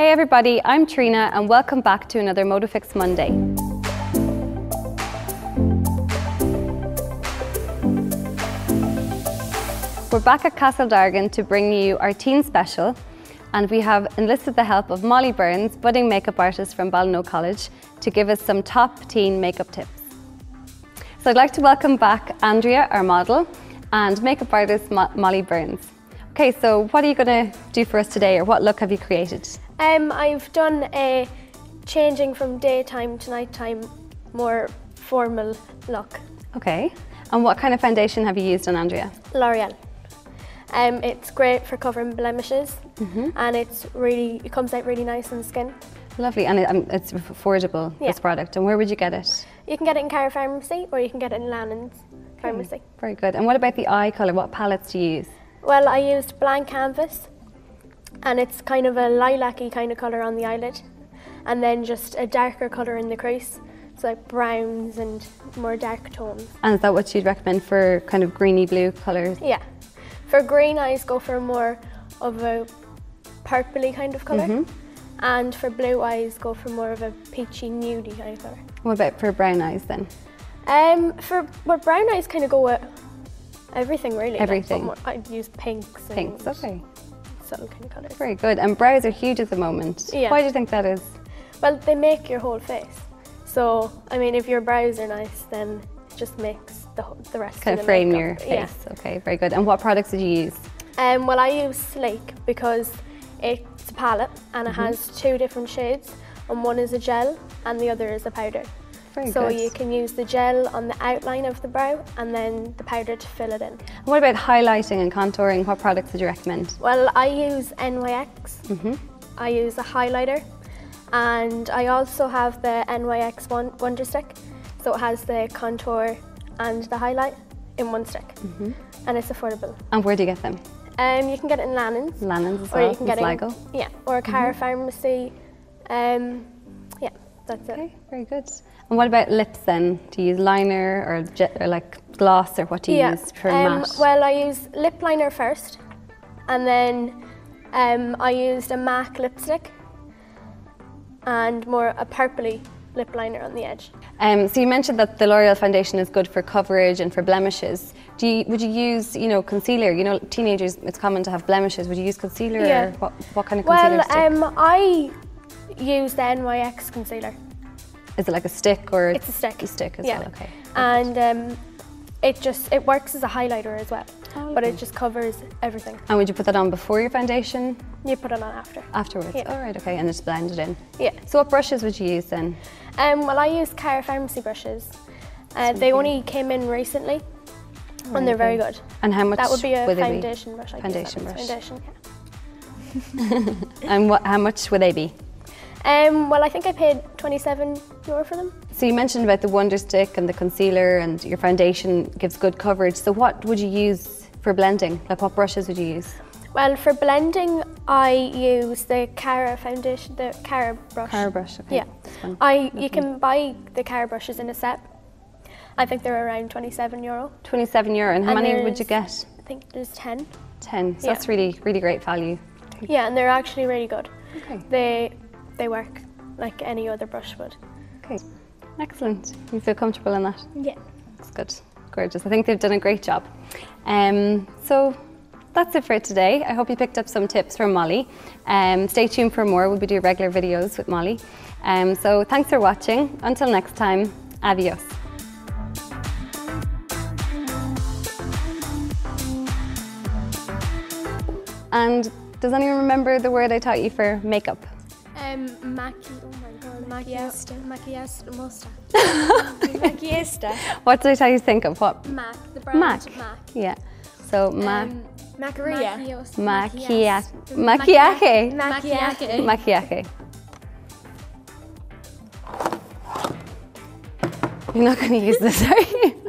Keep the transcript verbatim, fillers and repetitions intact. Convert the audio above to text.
Hey everybody, I'm Trina and welcome back to another Modafix Monday. We're back at Castle Dargan to bring you our teen special, and we have enlisted the help of Molly Burns, budding makeup artist from Balnoe College, to give us some top teen makeup tips. So I'd like to welcome back Andrea, our model, and makeup artist Mo- Molly Burns. Okay, so what are you going to do for us today, or what look have you created? Um, I've done a changing from daytime to nighttime, more formal look. Okay, and what kind of foundation have you used on Andrea? L'Oreal. Um, it's great for covering blemishes, mm-hmm. and it's really it comes out really nice on the skin. Lovely, and it, um, it's affordable, yeah. This product. And where would you get it? You can get it in Cairo Pharmacy, or you can get it in Lannan's okay. Pharmacy. Very good. And what about the eye colour? What palettes do you use? Well, I used Blank Canvas, and it's kind of a lilac-y kind of colour on the eyelid, and then just a darker colour in the crease, so like browns and more dark tones. And is that what you'd recommend for kind of greeny-blue colours? Yeah. For green eyes, go for more of a purpley kind of colour, mm-hmm. and for blue eyes, go for more of a peachy, nudey kind of colour. What about for brown eyes then? Um, for well, brown eyes kind of go with everything really. Everything. Like, I'd use pinks. Pinks, and okay. Subtle kind of colours. Very good. And brows are huge at the moment. Yeah. Why do you think that is? Well, they make your whole face. So, I mean, if your brows are nice, then it just makes the the rest kind of, of the frame makeup. Your face. Yeah. Okay, very good. And what products did you use? Um, well, I use Sleek because it's a palette and it mm-hmm. has two different shades, and one is a gel and the other is a powder. Very so good. You can use the gel on the outline of the brow and then the powder to fill it in. And what about highlighting and contouring? What products would you recommend? Well, I use N Y X. Mm-hmm. I use a highlighter, and I also have the N Y X Wonder Stick. So it has the contour and the highlight in one stick, mm-hmm. and it's affordable. And where do you get them? Um, you can get it in Lannan's. Lannan's as well, or you can get in Sligo. Yeah, or a Cara mm-hmm. Pharmacy. Um, yeah, that's okay, it. Okay, very good. And what about lips then? Do you use liner or, jet, or like gloss, or what do you yeah. use for um, matte? Well, I use lip liner first, and then um, I used a M A C lipstick and more a purpley lip liner on the edge. Um, so you mentioned that the L'Oreal foundation is good for coverage and for blemishes. Do you, would you use, you know, concealer? You know, teenagers, it's common to have blemishes. Would you use concealer, yeah. or what, what kind of concealer? Well, stick? Um, I use the N Y X concealer. Is it like a stick or? It's a stick. A stick as yeah. well, okay. Perfect. And um, it just, it works as a highlighter as well, oh, but okay. it just covers everything. And would you put that on before your foundation? You put it on after. Afterwards, yeah. All right, okay, and it's blended in. Yeah. So what brushes would you use then? Um, well, I use Cara Pharmacy brushes. Uh, they only came in recently, oh, and they're okay. very good. And how much That would be a foundation be? brush. I foundation brush. Foundation, yeah. And what, how much would they be? Um, well, I think I paid twenty-seven euro for them. So you mentioned about the Wonder Stick and the concealer, and your foundation gives good coverage. So what would you use for blending? Like what brushes would you use? Well, for blending, I use the Cara foundation, the Cara brush. Cara brush, okay. Yeah. I, you can buy the Cara brushes in a set. I think they're around twenty-seven euro. twenty-seven euro, and how and many would you get? I think there's ten. ten, so yeah. that's really, really great value. Yeah, and they're actually really good. Okay. They, They work like any other brush would. Okay, excellent. You feel comfortable in that? Yeah. That's good. Gorgeous. I think they've done a great job. Um, so that's it for today. I hope you picked up some tips from Molly. Um, stay tuned for more. We'll be doing regular videos with Molly. Um, so thanks for watching. Until next time, adios. And does anyone remember the word I taught you for makeup? Um, Mac oh my god, maquiesta, maquiesta, mosta. Maquiesta. What did I tell you to think of? What? Mac, the brand Mac. Mac. Yeah. So Mac. Um, Macaria. Maquillaje. Maquillaje. Maquillaje. Maquillaje. You're not going to use this, are you?